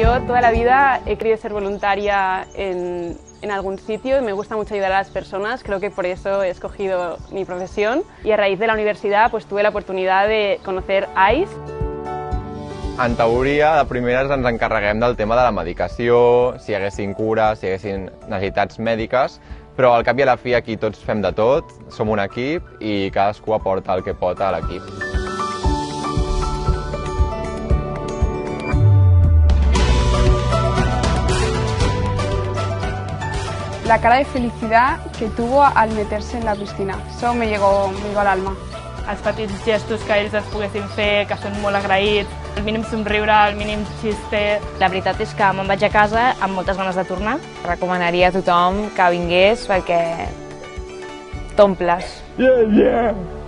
Yo toda la vida he querido ser voluntaria en algún sitio y me gusta mucho ayudar a las personas, creo que por eso he escogido mi profesión. Y a raíz de la universidad pues, tuve la oportunidad de conocer AIS. En teoria, de primeres ens encarreguem del tema de la medicació, si hi haguessin cures, si hi haguessin necessitats mèdiques, però al cap i a la fi aquí tots fem de tot, som un equip i cadascú aporta el que pot a l'equip. La cara de felicidad que tuvo al meterse en la piscina, eso me llegó al alma. Els petits gestos que ells es poguessin fer, que són molt agraïts, el mínim somriure, el mínim xiste. La veritat és que me'n vaig a casa amb moltes ganes de tornar. Recomanaria a tothom que vingués perquè t'omples. Yeah, yeah!